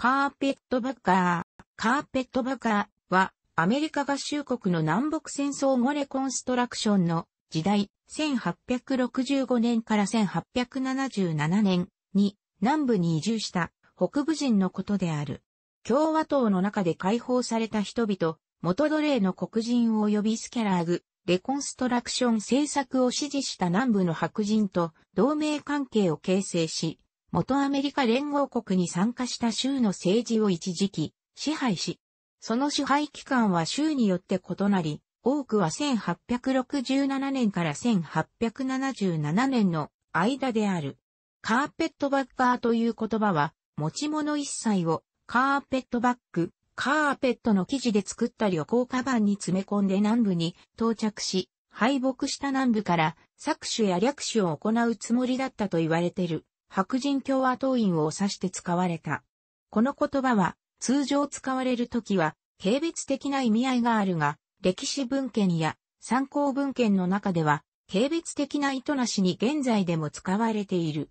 カーペットバカーはアメリカ合衆国の南北戦争後レコンストラクションの時代1865年から1877年に南部に移住した北部人のことである。共和党の中で解放された人々、元奴隷の黒人及びスキャラーグ、レコンストラクション政策を支持した南部の白人と同盟関係を形成し、元アメリカ連合国に参加した州の政治を一時期支配し、その支配期間は州によって異なり、多くは1867年から1877年の間である。カーペットバッカーという言葉は、持ち物一切をカーペットバッグ、カーペットの生地で作った旅行カバンに詰め込んで南部に到着し、敗北した南部から搾取や略取を行うつもりだったと言われている白人共和党員を指して使われた。この言葉は通常使われるときは軽蔑的な意味合いがあるが、歴史文献や参考文献の中では軽蔑的な意図なしに現在でも使われている。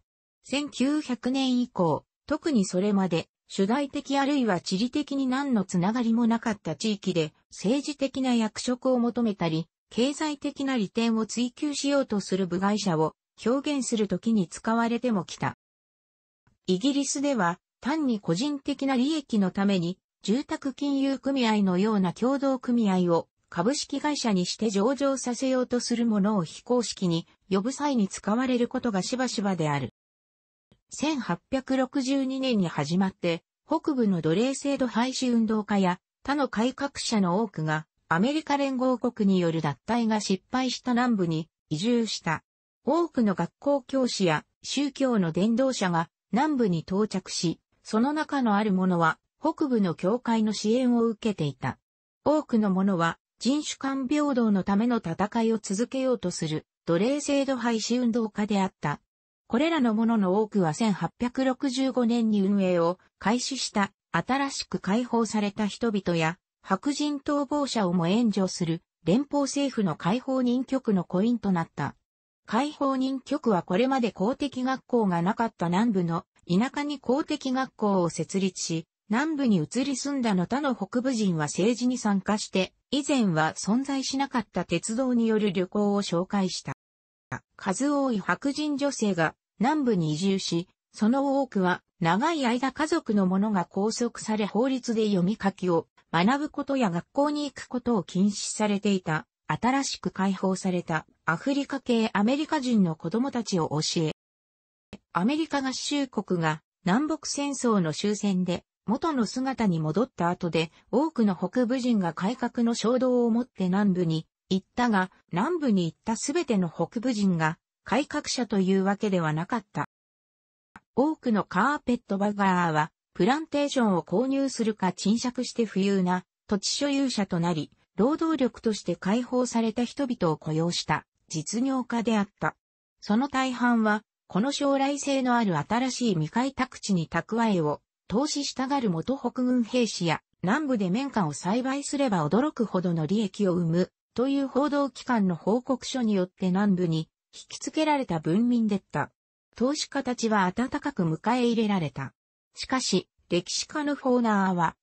1900年以降、特にそれまで主題的あるいは地理的に何のつながりもなかった地域で政治的な役職を求めたり、経済的な利点を追求しようとする部外者を表現するときに使われてもきた。イギリスでは単に個人的な利益のために住宅金融組合のような協同組合を株式会社にして上場させようとするものを非公式に呼ぶ際に使われることがしばしばである。1862年に始まって、北部の奴隷制度廃止運動家や他の改革者の多くが、アメリカ連合国による脱退が失敗した南部に移住した。多くの学校教師や宗教の伝道者が南部に到着し、その中のあるものは北部の教会の支援を受けていた。多くのものは人種間平等のための戦いを続けようとする奴隷制度廃止運動家であった。これらのものの多くは1865年に運営を開始した新しく解放された人々や白人逃亡者をも援助する連邦政府の解放任許区のコインとなった。解放任許区はこれまで公的学校がなかった南部の田舎に公的学校を設立し、南部に移り住んだ他の北部人は政治に参加して、以前は存在しなかった鉄道による旅行を紹介した。数多い白人女性が南部に移住し、その多くは長い間家族の者が拘束され法律で読み書きを学ぶことや学校に行くことを禁止されていた、新しく解放されたアフリカ系アメリカ人の子供たちを教え、アメリカ合衆国が南北戦争の終戦で元の姿に戻った後で多くの北部人が改革の衝動を持って南部に行ったが、南部に行ったすべての北部人が改革者というわけではなかった。多くのカーペットバガーは、プランテーションを購入するか賃借して富裕な土地所有者となり、労働力として解放された人々を雇用した実業家であった。その大半は、この将来性のある新しい未開拓地に蓄えを投資したがる元北軍兵士や、南部で綿花を栽培すれば驚くほどの利益を生む。という報道機関の報告書によって南部に引き付けられた文民でった。投資家たちは温かく迎え入れられた。しかし、歴史家のフォーナーは、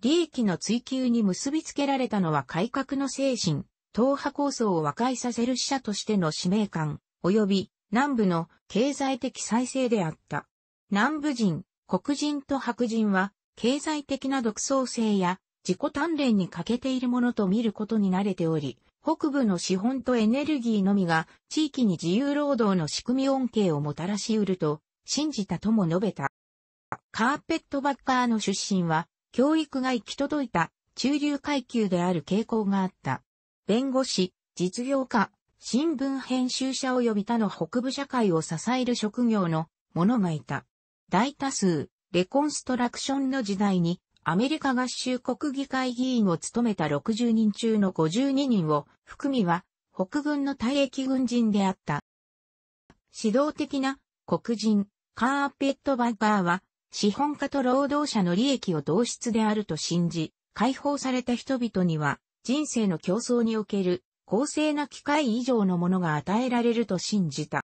利益の追求に結びつけられたのは改革の精神、党派構想を和解させる使者としての使命感、及び南部の経済的再生であった。南部人、黒人と白人は、経済的な独創性や、自己鍛錬に欠けているものと見ることに慣れており、北部の資本とエネルギーのみが地域に自由労働の仕組み恩恵をもたらし得ると信じたとも述べた。カーペットバッカーの出身は教育が行き届いた中流階級である傾向があった。弁護士、実業家、新聞編集者及び他の北部社会を支える職業の者がいた。大多数、レコンストラクションの時代にアメリカ合衆国議会議員を務めた60人中の52人を含みは北軍の退役軍人であった。指導的な黒人カーペットバッガーは資本家と労働者の利益を同質であると信じ、解放された人々には人生の競争における公正な機会以上のものが与えられると信じた。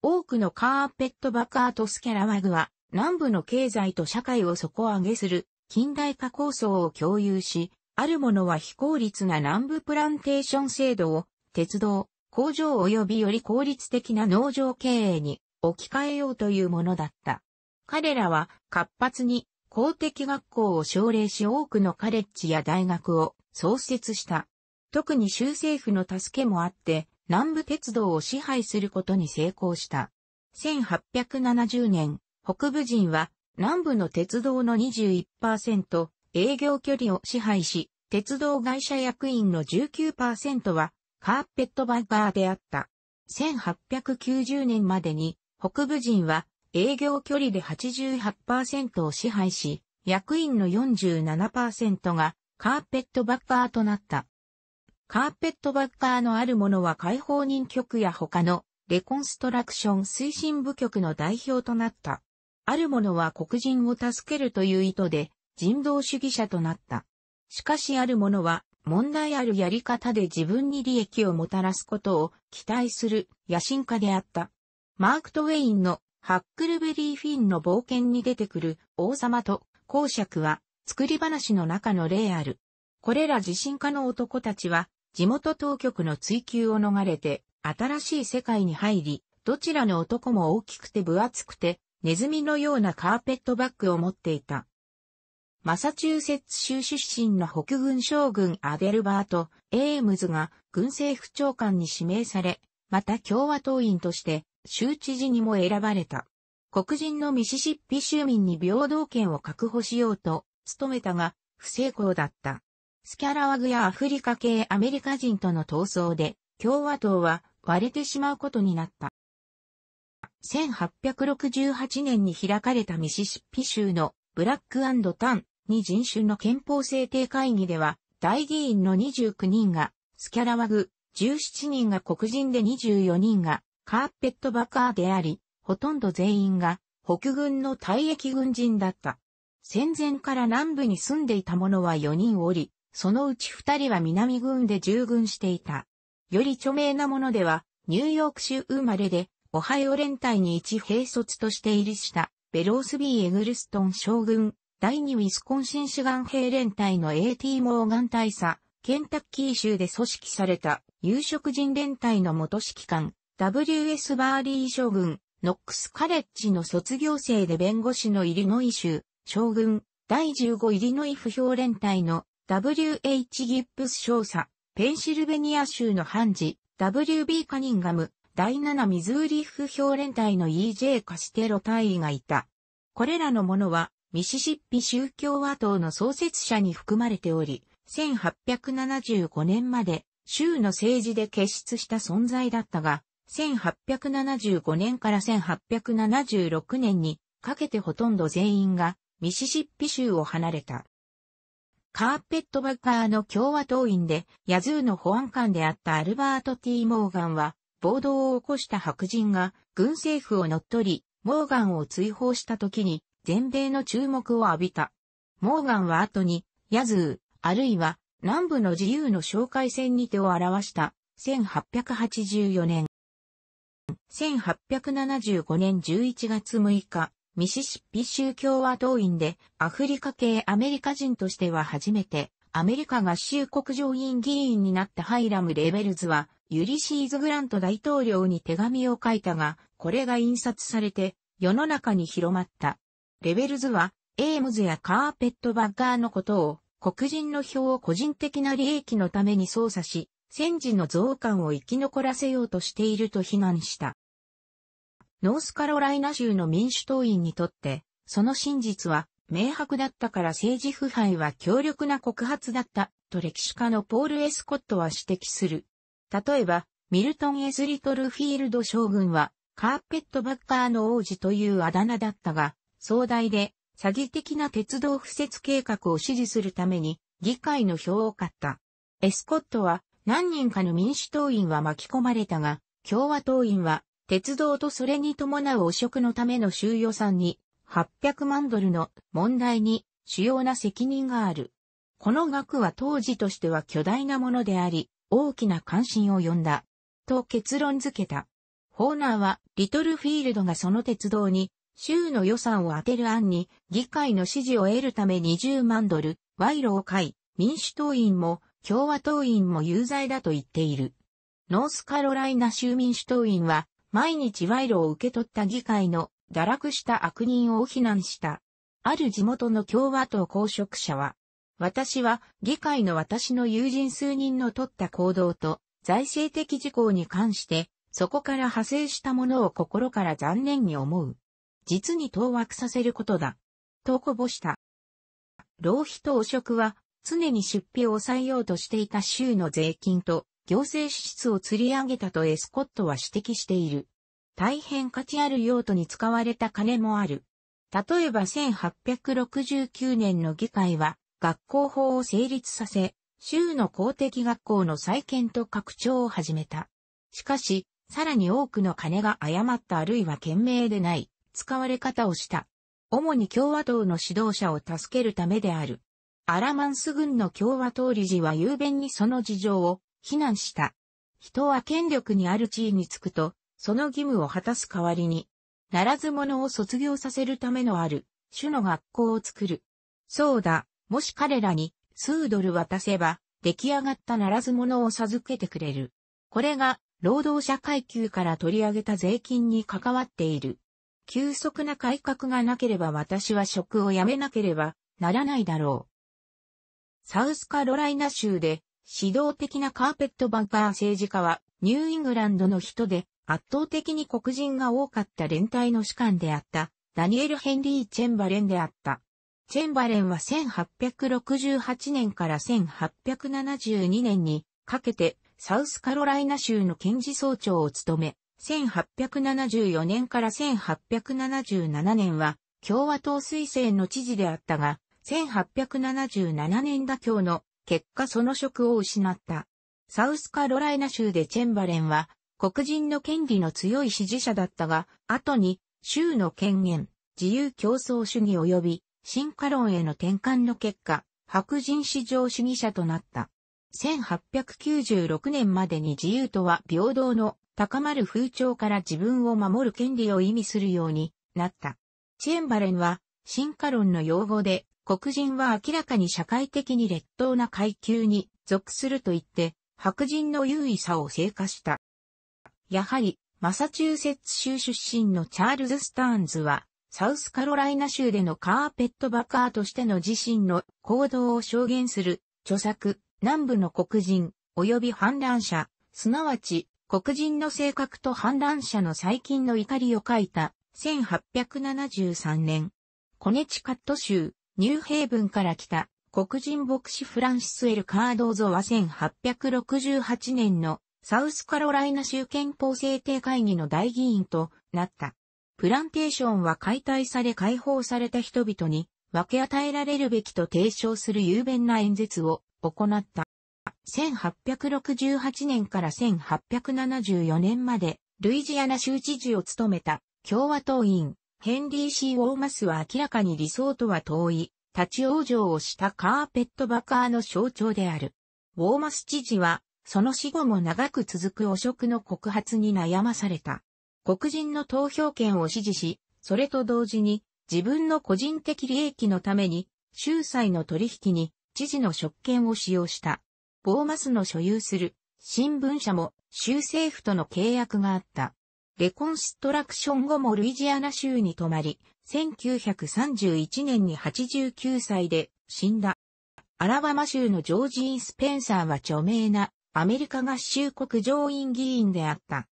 多くのカーペットバッガーとスキャラワグは南部の経済と社会を底上げする近代化構想を共有し、ある者は非効率な南部プランテーション制度を鉄道、工場及びより効率的な農場経営に置き換えようというものだった。彼らは活発に公的学校を奨励し多くのカレッジや大学を創設した。特に州政府の助けもあって南部鉄道を支配することに成功した。1870年、北部人は南部の鉄道の 21%、営業距離を支配し、鉄道会社役員の 19% はカーペットバッガーであった。1890年までに北部人は営業距離で 88% を支配し、役員の 47% がカーペットバッガーとなった。カーペットバッガーのある者は解放人局や他のレコンストラクション推進部局の代表となった。ある者は黒人を助けるという意図で、人道主義者となった。しかしある者は問題あるやり方で自分に利益をもたらすことを期待する野心家であった。マーク・トウェインのハックルベリー・フィンの冒険に出てくる王様と公爵は作り話の中の例ある。これら自信家の男たちは地元当局の追及を逃れて新しい世界に入り、どちらの男も大きくて分厚くてネズミのようなカーペットバッグを持っていた。マサチューセッツ州出身の北軍将軍アデルバート・エームズが軍政府長官に指名され、また共和党員として州知事にも選ばれた。黒人のミシシッピ州民に平等権を確保しようと努めたが不成功だった。スキャラワグやアフリカ系アメリカ人との闘争で共和党は割れてしまうことになった。1868年に開かれたミシシッピ州のブラック&タンに人種の憲法制定会議では、大議員の29人がスキャラワグ、17人が黒人で24人がカーペットバッガーであり、ほとんど全員が北軍の退役軍人だった。戦前から南部に住んでいた者は4人おり、そのうち2人は南軍で従軍していた。より著名なものでは、ニューヨーク州生まれで、オハイオ連隊に一兵卒として入りした、ベロース・B・エグルストン将軍。第2ウィスコンシン州岸兵連隊の A.T. モーガン大佐、ケンタッキー州で組織された有色人連隊の元指揮官、W.S. バーリー将軍、ノックスカレッジの卒業生で弁護士のイリノイ州、将軍、第15イリノイ不評連隊の W.H. ギップス少佐、ペンシルベニア州の判事、W.B. カニンガム、第7ミズーリ不評連隊の E.J. カステロ大尉がいた。これらのものは、ミシシッピ州共和党の創設者に含まれており、1875年まで州の政治で結出した存在だったが、1875年から1876年にかけてほとんど全員がミシシッピ州を離れた。カーペットバッガーの共和党員でヤズーの保安官であったアルバート・T・モーガンは、暴動を起こした白人が軍政府を乗っ取り、モーガンを追放した時に、全米の注目を浴びた。モーガンは後に、ヤズー、あるいは、南部の自由の紹介戦に手を表した、1884年。1875年11月6日、ミシシッピ州共和党員で、アフリカ系アメリカ人としては初めて、アメリカ合衆国上院議員になったハイラム・レベルズは、ユリシーズ・グラント大統領に手紙を書いたが、これが印刷されて、世の中に広まった。レベルズは、エームズやカーペットバッガーのことを、黒人の票を個人的な利益のために操作し、戦時の憎悪を生き残らせようとしていると非難した。ノースカロライナ州の民主党員にとって、その真実は明白だったから政治腐敗は強力な告発だった、と歴史家のポール・エスコットは指摘する。例えば、ミルトン・エズ・リトルフィールド将軍は、カーペットバッガーの王子というあだ名だったが、壮大で詐欺的な鉄道敷設計画を支持するために議会の票を買った。エスコットは何人かの民主党員は巻き込まれたが、共和党員は鉄道とそれに伴う汚職のための州予算に800万ドルの問題に主要な責任がある。この額は当時としては巨大なものであり、大きな関心を呼んだ。と結論付けた。ホーナーはリトルフィールドがその鉄道に州の予算を充てる案に議会の支持を得るため20万ドル、賄賂を買い、民主党員も共和党員も有罪だと言っている。ノースカロライナ州民主党員は毎日賄賂を受け取った議会の堕落した悪人を非難した。ある地元の共和党公職者は、私は議会の私の友人数人の取った行動と財政的事項に関して、そこから派生したものを心から残念に思う。実に当惑させることだ。とこぼした。浪費と汚職は常に出費を抑えようとしていた州の税金と行政支出を釣り上げたとエスコットは指摘している。大変価値ある用途に使われた金もある。例えば1869年の議会は学校法を成立させ、州の公的学校の再建と拡張を始めた。しかし、さらに多くの金が誤ったあるいは賢明でない使われ方をした。主に共和党の指導者を助けるためである。アラマンス郡の共和党理事は雄弁にその事情を非難した。人は権力にある地位につくと、その義務を果たす代わりに、ならず者を卒業させるためのある種の学校を作る。そうだ、もし彼らに数ドル渡せば、出来上がったならず者を授けてくれる。これが、労働者階級から取り上げた税金に関わっている。急速な改革がなければ私は職を辞めなければならないだろう。サウスカロライナ州で指導的なカーペットバッガー政治家はニューイングランドの人で圧倒的に黒人が多かった連帯の主幹であったダニエル・ヘンリー・チェンバレンであった。チェンバレンは1868年から1872年にかけてサウスカロライナ州の検事総長を務め、1874年から1877年は共和党推薦の知事であったが、1877年妥協の結果その職を失った。サウスカロライナ州でチェンバレンは黒人の権利の強い支持者だったが、後に州の権限、自由競争主義及び進化論への転換の結果、白人至上主義者となった。1896年までに自由とは平等の高まる風潮から自分を守る権利を意味するようになった。チェンバレンは進化論の用語で黒人は明らかに社会的に劣等な階級に属すると言って白人の優位さを正化した。やはりマサチューセッツ州出身のチャールズ・スターンズはサウスカロライナ州でのカーペットバッカーとしての自身の行動を証言する著作南部の黒人及び反乱者、すなわち黒人の性格と反乱者の最近の怒りを書いた1873年、コネチカット州ニューヘイブンから来た黒人牧師フランシス・L・カードーゾは1868年のサウスカロライナ州憲法制定会議の大議員となった。プランテーションは解体され解放された人々に分け与えられるべきと提唱する雄弁な演説を行った。1868年から1874年まで、ルイジアナ州知事を務めた共和党員、ヘンリー・C・ウォーマスは明らかに理想とは遠い、立ち往生をしたカーペットバッカーの象徴である。ウォーマス知事は、その死後も長く続く汚職の告発に悩まされた。黒人の投票権を支持し、それと同時に、自分の個人的利益のために、州債の取引に、知事の職権を使用した。ボーマスの所有する新聞社も州政府との契約があった。レコンストラクション後もルイジアナ州に泊まり、1931年に89歳で死んだ。アラバマ州のジョージ・E・スペンサーは著名なアメリカ合衆国上院議員であった。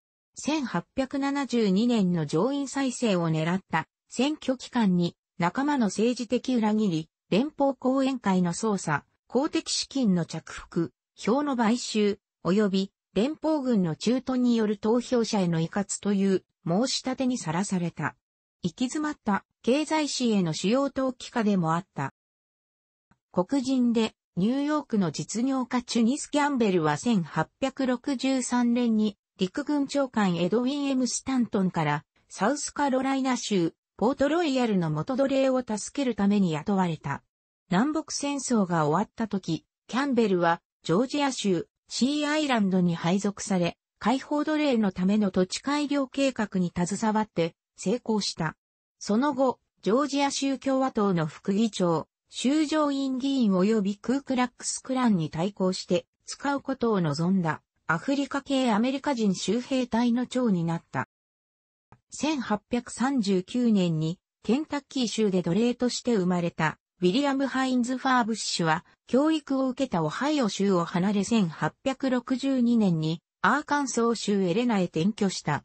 1872年の上院再生を狙った選挙期間に仲間の政治的裏切り、連邦後援会の捜査、公的資金の着服、票の買収、及び連邦軍の駐屯による投票者への威嚇という申し立てにさらされた。行き詰まった経済史への主要投機家でもあった。黒人でニューヨークの実業家チュニス・キャンベルは1863年に陸軍長官エドウィン・M・スタントンからサウスカロライナ州、ポートロイヤルの元奴隷を助けるために雇われた。南北戦争が終わった時、キャンベルはジョージア州シーアイランドに配属され、解放奴隷のための土地改良計画に携わって成功した。その後、ジョージア州共和党の副議長、州上院議員及びクークラックスクランに対抗して使うことを望んだアフリカ系アメリカ人州兵隊の長になった。1839年にケンタッキー州で奴隷として生まれたウィリアム・ハインズ・ファーブッシュは教育を受けたオハイオ州を離れ1862年にアーカンソー州エレナへ転居した。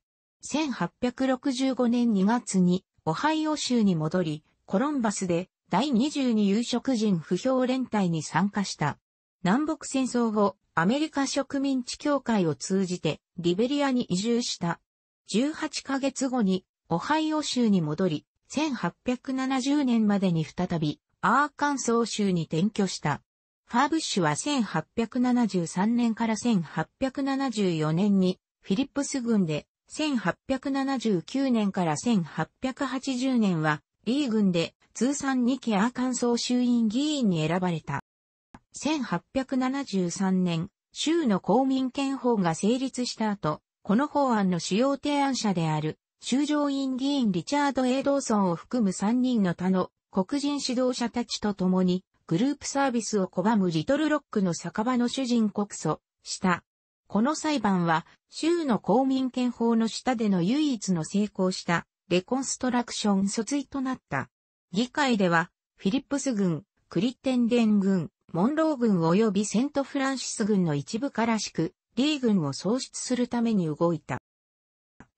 1865年2月にオハイオ州に戻りコロンバスで第22有色人不評連帯に参加した。南北戦争後、アメリカ植民地協会を通じてリベリアに移住した。18ヶ月後にオハイオ州に戻り、1870年までに再びアーカンソー州に転居した。ファーブッシュは1873年から1874年にフィリップス軍で、1879年から1880年はリー軍で、通算2期アーカンソー州院議員に選ばれた。1873年、州の公民権法が成立した後、この法案の主要提案者である、州上院議員リチャード・A・ドーソンを含む3人の他の黒人指導者たちと共に、グループサービスを拒むリトルロックの酒場の主人告訴した。この裁判は、州の公民権法の下での唯一の成功した、レコンストラクション訴追となった。議会では、フィリップス軍、クリッテンデン軍、モンロー軍及びセントフランシス軍の一部からしく、リー軍を創出するために動いた。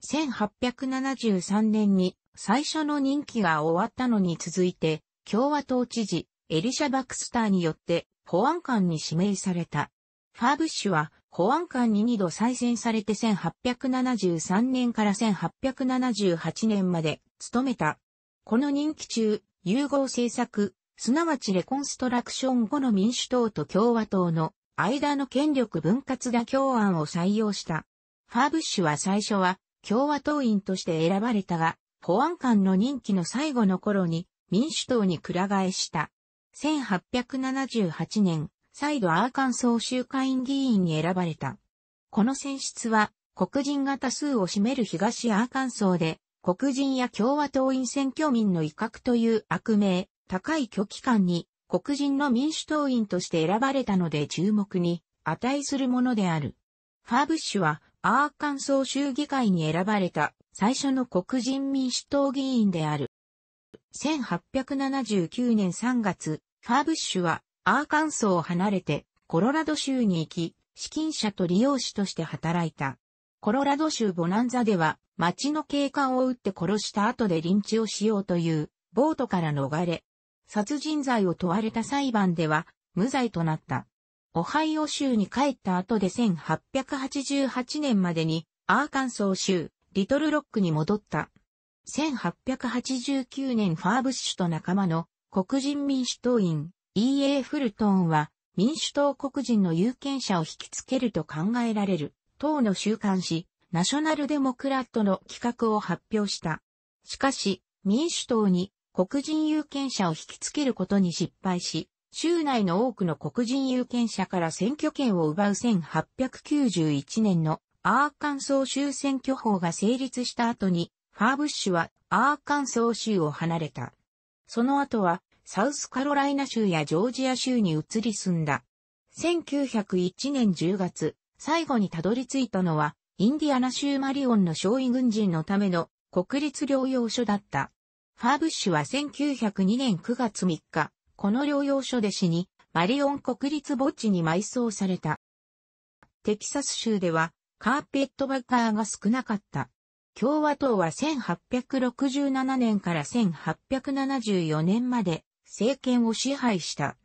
1873年に最初の任期が終わったのに続いて、共和党知事、エリシャ・バクスターによって保安官に指名された。ファーブッシュは保安官に2度再選されて1873年から1878年まで務めた。この任期中、融合政策、すなわちレコンストラクション後の民主党と共和党の間の権力分割妥協案を採用した。ファーブッシュは最初は共和党員として選ばれたが、保安官の任期の最後の頃に民主党にくら替えした。1878年、再度アーカンソー州下院議員に選ばれた。この選出は黒人が多数を占める東アーカンソーで、黒人や共和党員選挙民の威嚇という悪名、高い虚偽感に黒人の民主党員として選ばれたので注目に値するものである。ファーブッシュはアーカンソー州議会に選ばれた最初の黒人民主党議員である。1879年3月、ファーブッシュはアーカンソーを離れてコロラド州に行き、資金者と理容師として働いた。コロラド州ボナンザでは、町の警官を撃って殺した後でリンチをしようというボートから逃れ、殺人罪を問われた裁判では無罪となった。オハイオ州に帰った後で1888年までにアーカンソー州リトルロックに戻った。1889年ファーブッシュと仲間の黒人民主党員 E.A. フルトンは民主党黒人の有権者を引きつけると考えられる党の週刊誌ナショナルデモクラットの企画を発表した。しかし、民主党に黒人有権者を引きつけることに失敗し、州内の多くの黒人有権者から選挙権を奪う1891年のアーカンソー州選挙法が成立した後に、ファーブッシュはアーカンソー州を離れた。その後は、サウスカロライナ州やジョージア州に移り住んだ。1901年10月、最後にたどり着いたのは、インディアナ州マリオンの傷痍軍人のための国立療養所だった。ファーブッシュは1902年9月3日、この療養所で死に、マリオン国立墓地に埋葬された。テキサス州ではカーペットバッガーが少なかった。共和党は1867年から1874年まで政権を支配した。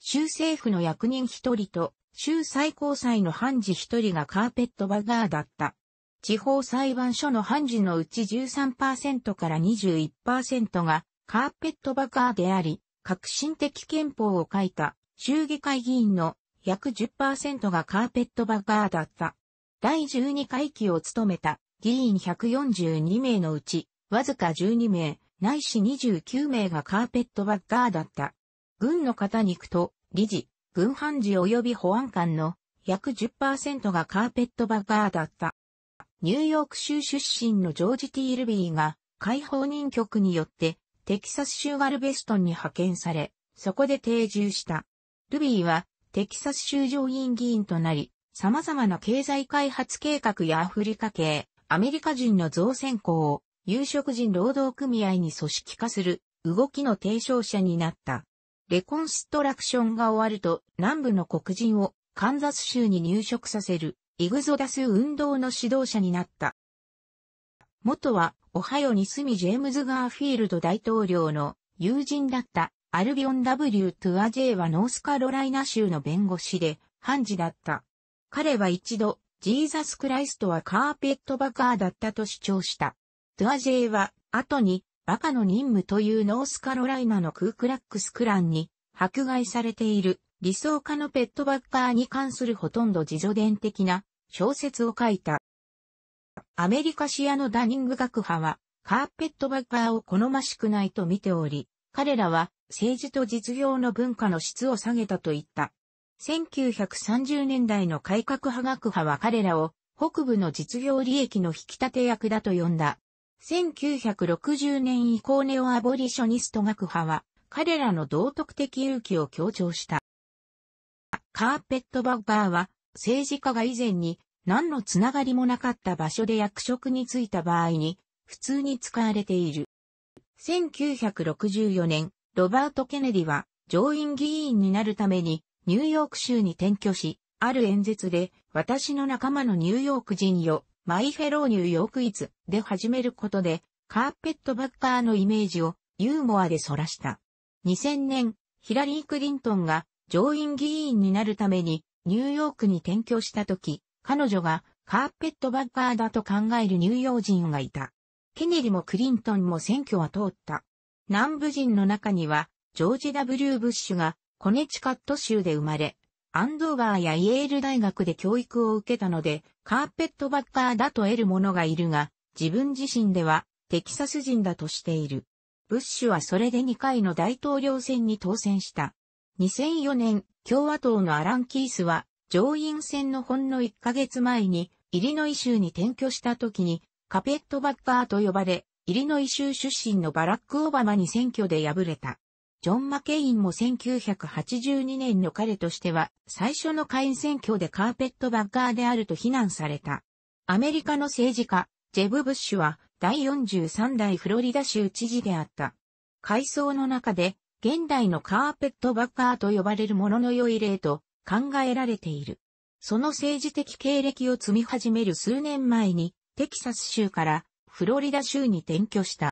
州政府の役人一人と、州最高裁の判事一人がカーペットバッガーだった。地方裁判所の判事のうち 13% から 21% がカーペットバッガーであり、革新的憲法を書いた州議会議員の約 10% がカーペットバッガーだった。第12会期を務めた議員142名のうち、わずか12名、ないし29名がカーペットバッガーだった。軍の方に行くと、理事、軍判事及び保安官の約 10% がカーペットバッガーだった。ニューヨーク州出身のジョージ・T・ルビーが解放任局によってテキサス州ガルベストンに派遣され、そこで定住した。ルビーはテキサス州上院議員となり、様々な経済開発計画やアフリカ系、アメリカ人の造船工を有色人労働組合に組織化する動きの提唱者になった。レコンストラクションが終わると南部の黒人をカンザス州に入植させるエグゾダス運動の指導者になった。元はオハイオに住みジェームズ・ガーフィールド大統領の友人だったアルビオン・ W ・トゥアジェイはノースカロライナ州の弁護士で判事だった。彼は一度ジーザス・クライストはカーペットバカーだったと主張した。トゥアジェイは後にバカの任務というノースカロライナのクークラックス・クランに迫害されている理想家のペットバッカーに関するほとんど自叙伝的な小説を書いた。アメリカシアのダニング学派はカーペットバッカーを好ましくないと見ており、彼らは政治と実業の文化の質を下げたと言った。1930年代の改革派学派は彼らを北部の実業利益の引き立て役だと呼んだ。1960年以降ネオアボリショニスト学派は彼らの道徳的勇気を強調した。カーペットバッカーは政治家が以前に何のつながりもなかった場所で役職に就いた場合に普通に使われている。1964年、ロバート・ケネディは上院議員になるためにニューヨーク州に転居し、ある演説で私の仲間のニューヨーク人よ、マイフェローニューヨークイズで始めることでカーペットバッカーのイメージをユーモアでそらした。2000年、ヒラリー・クリントンが上院議員になるためにニューヨークに転居したとき、彼女がカーペットバッカーだと考える乳幼人がいた。ケネディもクリントンも選挙は通った。南部人の中には、ジョージ・ W ・ブッシュがコネチカット州で生まれ、アンドーバーやイェール大学で教育を受けたので、カーペットバッカーだと得る者がいるが、自分自身ではテキサス人だとしている。ブッシュはそれで2回の大統領選に当選した。2004年、共和党のアラン・キースは、上院選のほんの1ヶ月前に、イリノイ州に転居した時に、カーペットバッカーと呼ばれ、イリノイ州出身のバラック・オバマに選挙で敗れた。ジョン・マケインも1982年の彼としては、最初の下院選挙でカーペットバッカーであると非難された。アメリカの政治家、ジェブ・ブッシュは、第43代フロリダ州知事であった。回想の中で、現代のカーペットバッカーと呼ばれるものの良い例と、考えられている。その政治的経歴を積み始める数年前に、テキサス州からフロリダ州に転居した。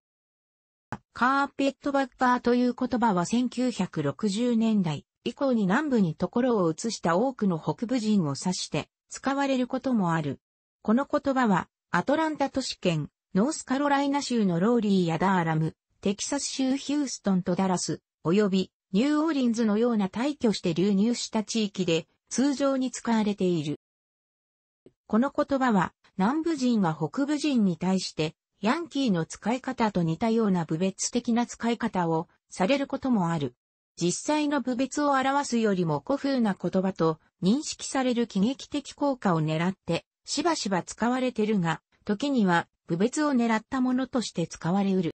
カーペットバッカーという言葉は1960年代以降に南部に所を移した多くの北部人を指して使われることもある。この言葉はアトランタ都市圏、ノースカロライナ州のローリーやダーラム、テキサス州ヒューストンとダラス、及びニューオーリンズのような大挙して流入した地域で通常に使われている。この言葉は南部人が北部人に対してヤンキーの使い方と似たような侮蔑的な使い方をされることもある。実際の侮蔑を表すよりも古風な言葉と認識される喜劇的効果を狙ってしばしば使われているが、時には侮蔑を狙ったものとして使われうる。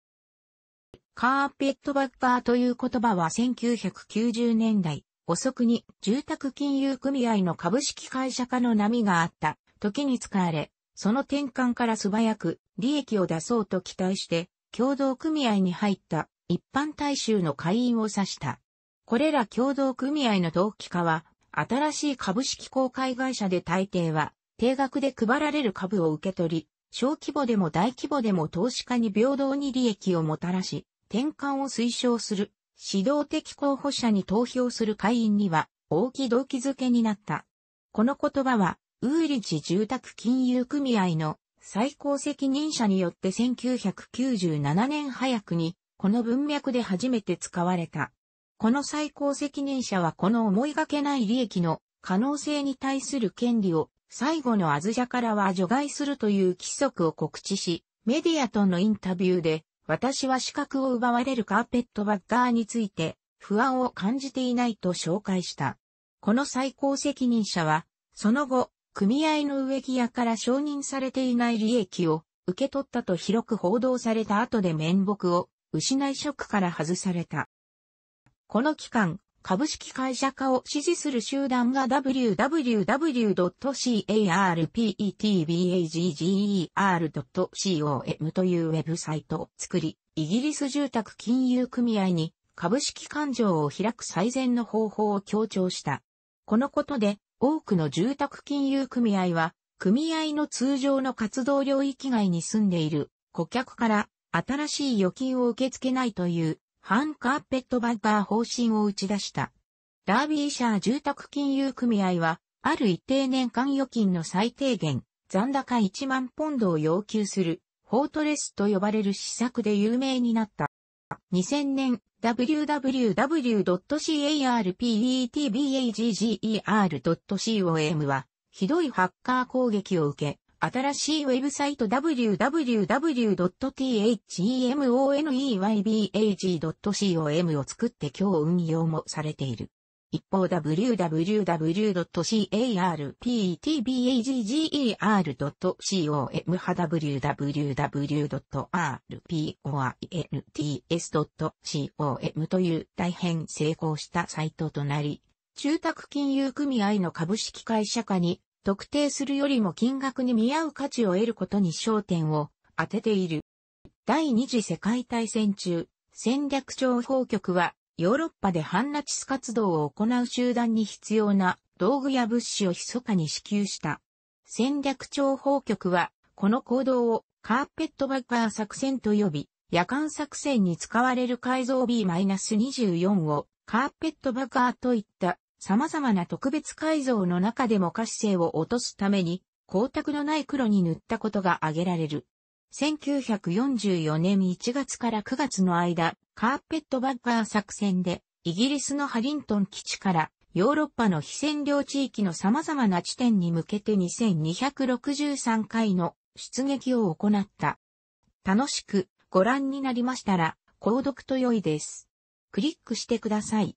カーペットバッカーという言葉は1990年代遅くに住宅金融組合の株式会社化の波があった時に使われ、その転換から素早く利益を出そうと期待して協同組合に入った一般大衆の会員を指した。これら協同組合の登記化は新しい株式公開会社で大抵は定額で配られる株を受け取り、小規模でも大規模でも投資家に平等に利益をもたらし、転換を推奨する、指導的候補者に投票する会員には、大き動機づけになった。この言葉は、ウーリッジ住宅金融組合の最高責任者によって1997年早くに、この文脈で初めて使われた。この最高責任者はこの思いがけない利益の可能性に対する権利を、最後のあずじゃからは除外するという規則を告知し、メディアとのインタビューで、私は資格を奪われるカーペットバッカーについて不安を感じていないと紹介した。この最高責任者は、その後、組合の植木屋から承認されていない利益を受け取ったと広く報道された後で面目を失い職から外された。この期間、株式会社化を支持する集団が www.carpetbagger.com というウェブサイトを作り、イギリス住宅金融組合に株式勘定を開く最善の方法を強調した。このことで、多くの住宅金融組合は、組合の通常の活動領域外に住んでいる顧客から新しい預金を受け付けないという反カーペットバッガー方針を打ち出した。ダービーシャー住宅金融組合は、ある一定年間預金の最低限、残高1万ポンドを要求する、フォートレスと呼ばれる施策で有名になった。2000年、www.carpetbagger.com は、ひどいハッカー攻撃を受け、新しいウェブサイト www.themoneybag.com を作って今日運用もされている。一方 www.carpetbagger.com は www.rpoints.com という大変成功したサイトとなり、住宅金融組合の株式会社化に特定するよりも金額に見合う価値を得ることに焦点を当てている。第二次世界大戦中、戦略情報局はヨーロッパで反ナチス活動を行う集団に必要な道具や物資を密かに支給した。戦略情報局はこの行動をカーペットバッガー作戦と呼び、夜間作戦に使われる改造 B-24 をカーペットバッガーといった様々な特別改造の中でも可視性を落とすために光沢のない黒に塗ったことが挙げられる。1944年1月から9月の間、カーペットバッガー作戦でイギリスのハリントン基地からヨーロッパの非占領地域の様々な地点に向けて2263回の出撃を行った。楽しくご覧になりましたら購読と良いです。クリックしてください。